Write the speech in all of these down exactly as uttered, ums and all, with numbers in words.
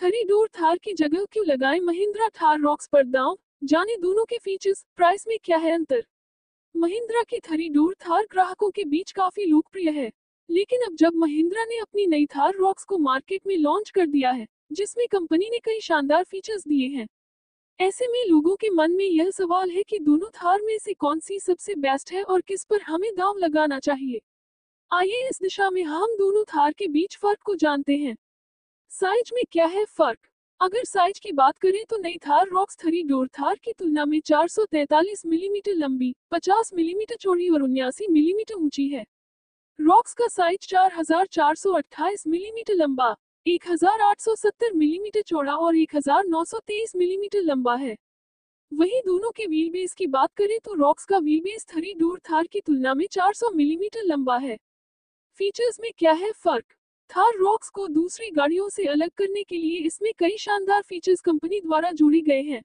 Three door Thar की जगह क्यों लगाएं महिंद्रा थार रॉक्स पर दांव, जाने दोनों के फीचर्स, प्राइस में क्या है अंतर। महिंद्रा की थ्री डोर थार ग्राहकों के बीच काफी लोकप्रिय है, लेकिन अब जब महिंद्रा ने अपनी नई थार रॉक्स को मार्केट में लॉन्च कर दिया है, जिसमें कंपनी ने कई शानदार फीचर्स दिए हैं, ऐसे में लोगों के मन में यह सवाल है कि दोनों थार में से कौन सी सबसे बेस्ट है और किस पर हमें दांव लगाना चाहिए। आइए इस दिशा में हम दोनों थार के बीच फर्क को जानते हैं। साइज में क्या है फर्क। अगर साइज की बात करें तो नई Thar Roxx three door Thar की तुलना में चार सौ तैंतालीस मिलीमीटर लंबी, पचास मिलीमीटर चौड़ी और उन्यासी मिलीमीटर ऊंची है। रॉक्स का साइज चार हज़ार चार सौ अट्ठाईस मिलीमीटर लंबा, एक हज़ार आठ सौ सत्तर मिलीमीटर चौड़ा और एक हज़ार नौ सौ तेईस मिलीमीटर लंबा है। वहीं दोनों के व्हील बेस की बात करें तो रॉक्स का wheel base three door Thar की तुलना में चार सौ मिलीमीटर लंबा है। फीचर्स में क्या है फर्क। थार रॉक्स को दूसरी गाड़ियों से अलग करने के लिए इसमें कई शानदार फीचर्स कंपनी द्वारा जोड़े गए हैं।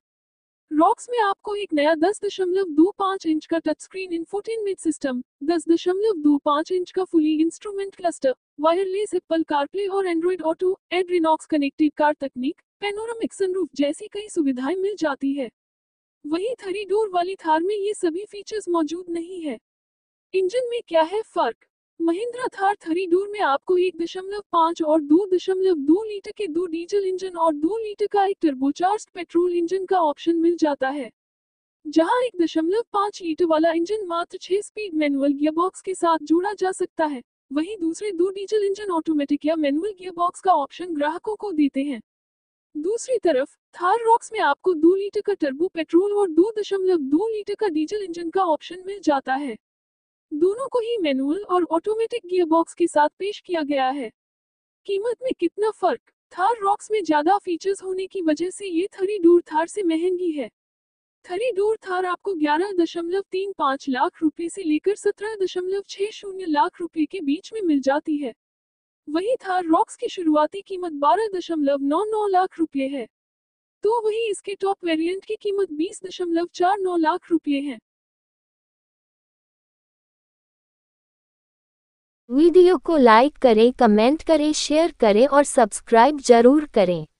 रॉक्स में आपको एक नया दस दशमलव दो पाँच इंच का टच स्क्रीन इंफोटेनमेंट सिस्टम, दस दशमलव दो पाँच इंच का fully instrument cluster, wireless Apple CarPlay और एंड्रॉइड ऑटो, एड्रेनॉक्स कनेक्टेड कार तकनीक, पैनोरामिक सनरूफ जैसी कई सुविधाएं मिल जाती है। वहीं थ्री डोर वाली थार में ये सभी फीचर्स मौजूद नहीं है। इंजन में क्या है फर्क। महिंद्रा थार थ्री डोर में आपको एक दशमलव पाँच और दो दशमलव दो लीटर के दो डीजल इंजन और दो लीटर का एक टर्बोचार्ज्ड पेट्रोल इंजन का ऑप्शन मिल जाता है, जहां एक दशमलव पाँच लीटर वाला इंजन मात्र छह स्पीड मैनुअल गियरबॉक्स के साथ जोड़ा जा सकता है। वहीं दूसरे दो डीजल इंजन ऑटोमेटिक या मैनुअल गियरबॉक्स का ऑप्शन ग्राहकों को देते हैं। दूसरी तरफ थार रॉक्स में आपको दो लीटर का टर्बो पेट्रोल और दो दशमलव दो लीटर का डीजल इंजन का ऑप्शन मिल जाता है। दोनों को ही मैनुअल और ऑटोमेटिक गियरबॉक्स के साथ पेश किया गया है। कीमत में कितना फर्क। थार रॉक्स में ज्यादा फीचर्स होने की वजह से ये थ्री डोर थार से महंगी है। थ्री डोर थार आपको ग्यारह दशमलव तीन पाँच लाख रुपए से लेकर सत्रह दशमलव छह शून्य लाख रुपए के बीच में मिल जाती है। वही थार रॉक्स की शुरुआती कीमत बारह दशमलव नौ नौ लाख रुपए है, तो वही इसके टॉप वेरिएंट की कीमत बीस दशमलव चार नौ लाख रुपए है। वीडियो को लाइक करें, कमेंट करें, शेयर करें और सब्सक्राइब जरूर करें।